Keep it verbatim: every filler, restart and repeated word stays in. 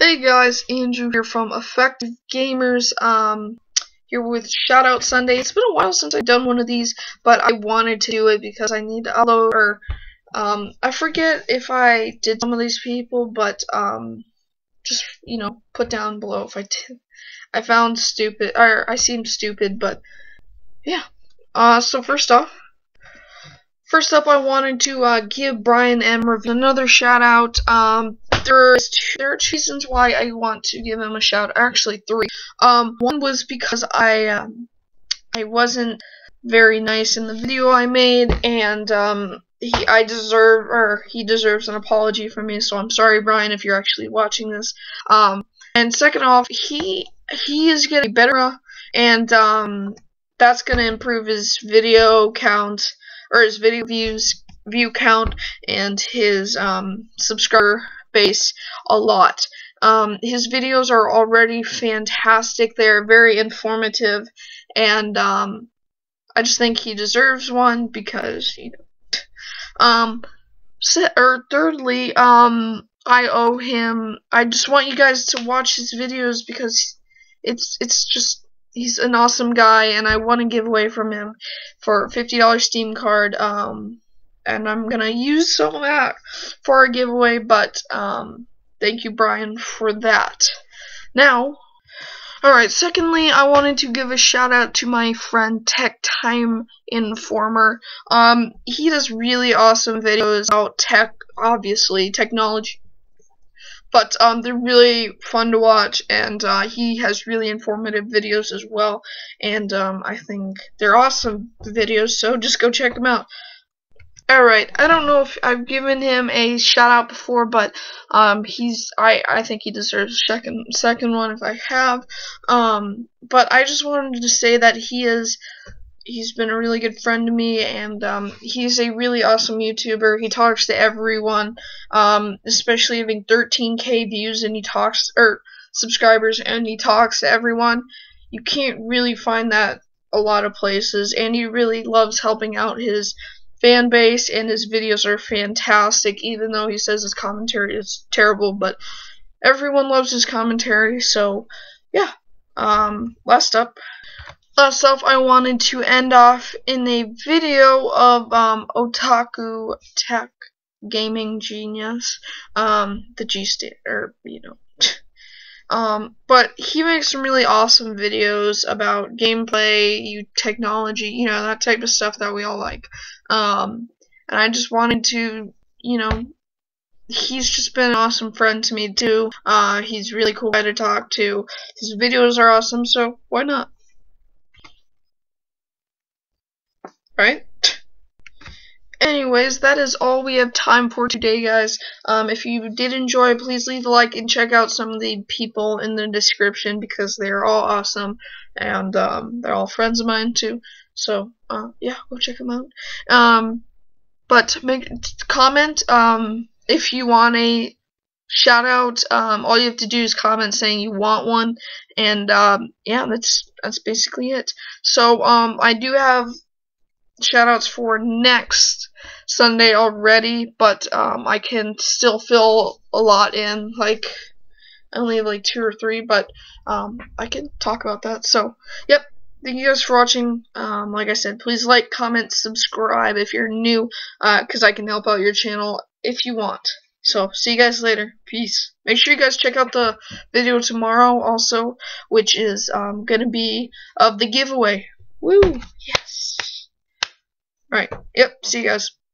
Hey guys, Andrew here from Affective Gamers, um, here with Shoutout Sunday. It's been a while since I've done one of these, but I wanted to do it because I need to upload, or, um, I forget if I did some of these people, but, um, just, you know, put down below if I did. I found stupid, or I seem stupid, but, yeah. Uh, so first off, first up I wanted to, uh, give Brian M. Reviews another shoutout. um, There, is two, there are two reasons why I want to give him a shout. Actually, three. Um, one was because I um, I wasn't very nice in the video I made, and um, he I deserve or he deserves an apology from me. So I'm sorry, Brian, if you're actually watching this. Um, and second off, he he is getting better, and um, that's gonna improve his video count or his video views view count and his um, subscriber base a lot. Um, his videos are already fantastic. They're very informative, and um, I just think he deserves one because, you know. Um, or thirdly, um, I owe him. I just want you guys to watch his videos because it's it's just he's an awesome guy, and I want to give away from him for a fifty dollar Steam card. Um, and I'm gonna use some of that for a giveaway, but um, thank you, Brian, for that. Now, alright, secondly, I wanted to give a shout out to my friend TechTimeInformer. Um, he does really awesome videos about tech, obviously, technology, but um, they're really fun to watch, and uh, he has really informative videos as well, and um, I think they're awesome videos, so just go check them out. Alright, I don't know if I've given him a shout out before, but um, he's I, I think he deserves a second, second one if I have. Um, but I just wanted to say that he is he's been a really good friend to me, and um, he's a really awesome YouTuber. He talks to everyone, um, especially having thirteen K views, and he talks or subscribers, and he talks to everyone. You can't really find that a lot of places, and he really loves helping out his fan base, and his videos are fantastic, even though he says his commentary is terrible, but everyone loves his commentary, so yeah. Um, last up, last off, I wanted to end off in a video of um, OtakUTechGaminG Genius, um, the G stand, or you know. Um, but he makes some really awesome videos about gameplay, you technology, you know, that type of stuff that we all like. Um, and I just wanted to, you know, he's just been an awesome friend to me too. Uh, he's really cool guy to talk to. His videos are awesome, so why not? Alright? Anyways, that is all we have time for today, guys. Um, if you did enjoy, please leave a like and check out some of the people in the description because they're all awesome, and um, they're all friends of mine too. So uh, yeah, go check them out. Um, but make comment um, if you want a shout out. Um, all you have to do is comment saying you want one, and um, yeah, that's that's basically it. So um, I do have shoutouts for next Sunday already, but um, I can still fill a lot in. Like, I only have like two or three, but um, I can talk about that. So, yep. Thank you guys for watching. Um, like I said, please like, comment, subscribe if you're new, uh, because I can help out your channel if you want. So, see you guys later. Peace. Make sure you guys check out the video tomorrow also, which is um, going to be of the giveaway. Woo! Yes. All right. Yep. See you guys.